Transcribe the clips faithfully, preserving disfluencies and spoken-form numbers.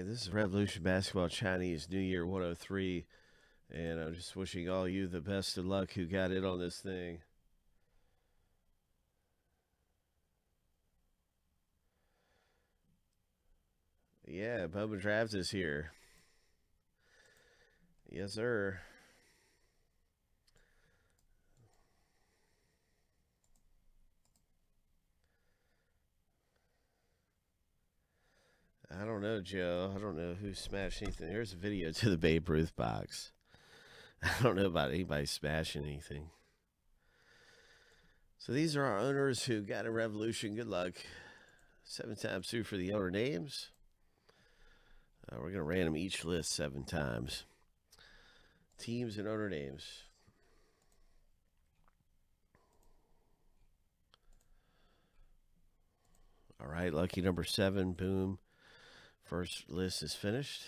Hi, this is Revolution Basketball Chinese New Year one oh three, and I'm just wishing all you the best of luck who got in on this thing. Yeah, Bubba Draft is here. Yes, sir. I don't know, Joe. I don't know who smashed anything. There's a video to the Babe Ruth box. I don't know about anybody smashing anything. So these are our owners who got a revolution. Good luck. Seven times through for the owner names. Uh, we're going to random each list seven times. Teams and owner names. All right, lucky number seven. Boom. First list is finished.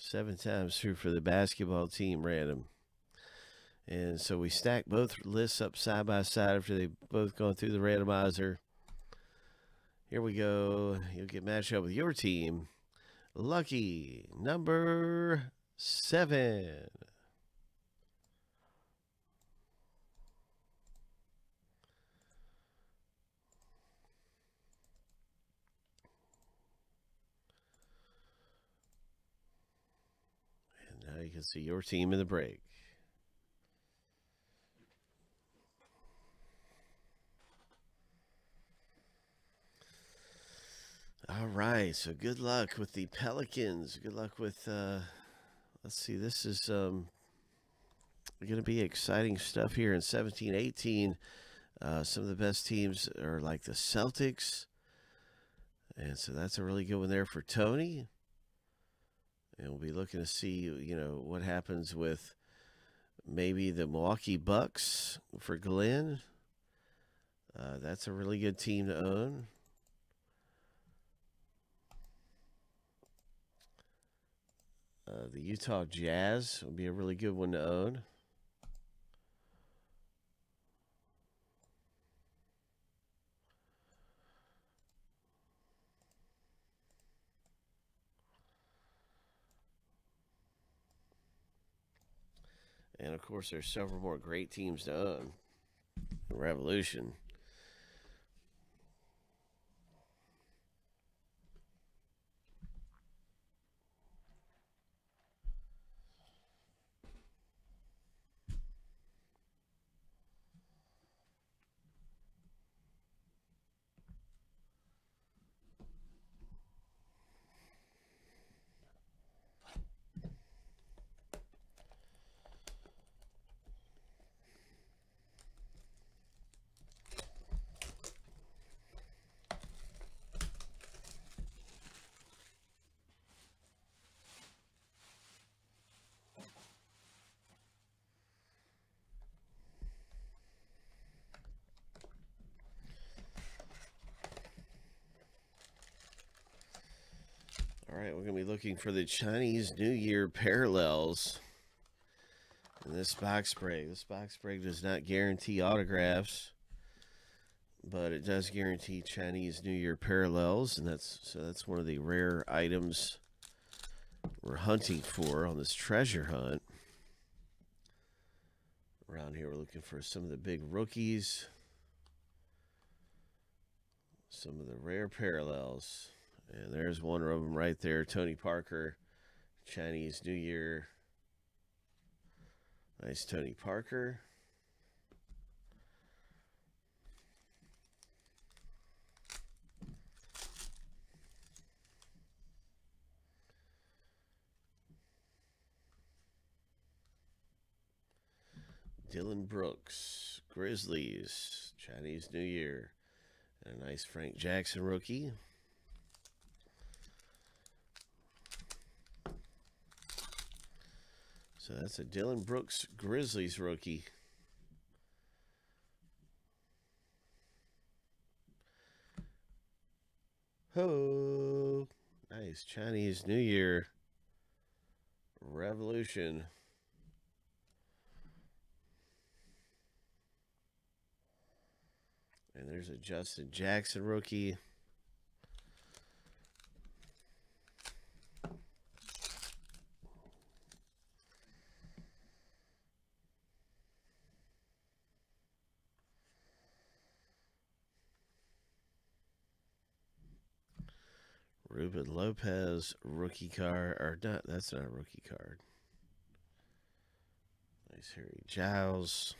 Seven times through for the basketball team random. And so we stack both lists up side by side after they've both gone through the randomizer. Here we go. You'll get matched up with your team. Lucky number seven. You can see your team in the break. All right, so good luck with the Pelicans. Good luck with, uh, let's see, this is um, going to be exciting stuff here in seventeen eighteen. Uh, some of the best teams are like the Celtics. And so that's a really good one there for Tony. And we'll be looking to see, you know, what happens with maybe the Milwaukee Bucks for Glenn. Uh, that's a really good team to own. Uh, the Utah Jazz will be a really good one to own. And, of course, there's several more great teams to own. Revolution. All right, we're going to be looking for the Chinese New Year parallels in this box break. This box break does not guarantee autographs, but it does guarantee Chinese New Year parallels, and that's so that's one of the rare items we're hunting for on this treasure hunt. Around here, we're looking for some of the big rookies, some of the rare parallels. And there's one of them right there, Tony Parker, Chinese New Year. Nice Tony Parker. Dylan Brooks, Grizzlies, Chinese New Year, and a nice Frank Jackson rookie. So that's a Dylan Brooks, Grizzlies rookie. Ho! Nice Chinese New Year, Revolution. And there's a Justin Jackson rookie. Ruben Lopez rookie card, or not, that's not a rookie card. Nice Harry Giles.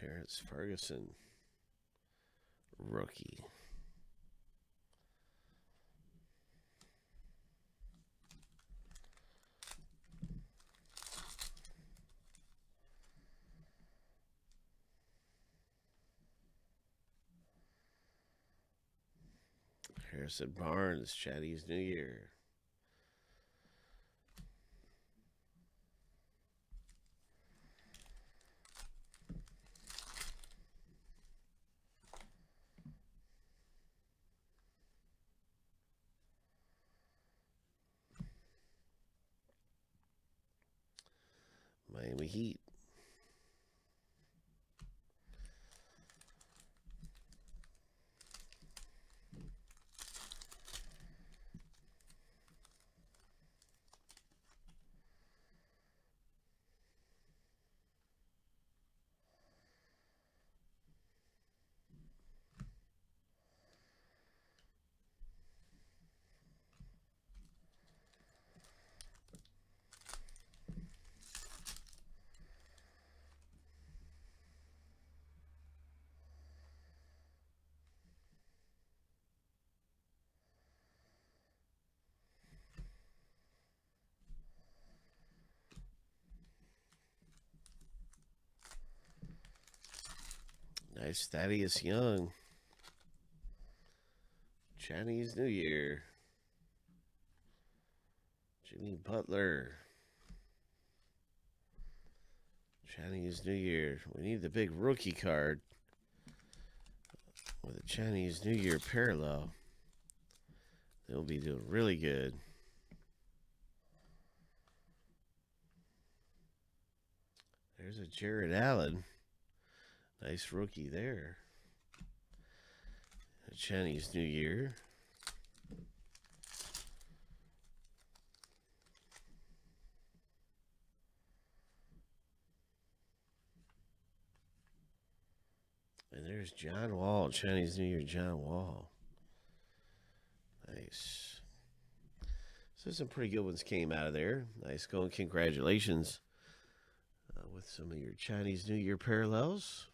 Terence Ferguson, rookie. Harrison Barnes, Chinese New Year. Miami Heat. Nice Thaddeus Young, Chinese New Year, Jimmy Butler, Chinese New Year. We need the big rookie card with a Chinese New Year parallel. They'll be doing really good. There's a Jared Allen. Nice rookie there. Chinese New Year. And there's John Wall. Chinese New Year, John Wall. Nice. So some pretty good ones came out of there. Nice going. Congratulations uh, with some of your Chinese New Year parallels.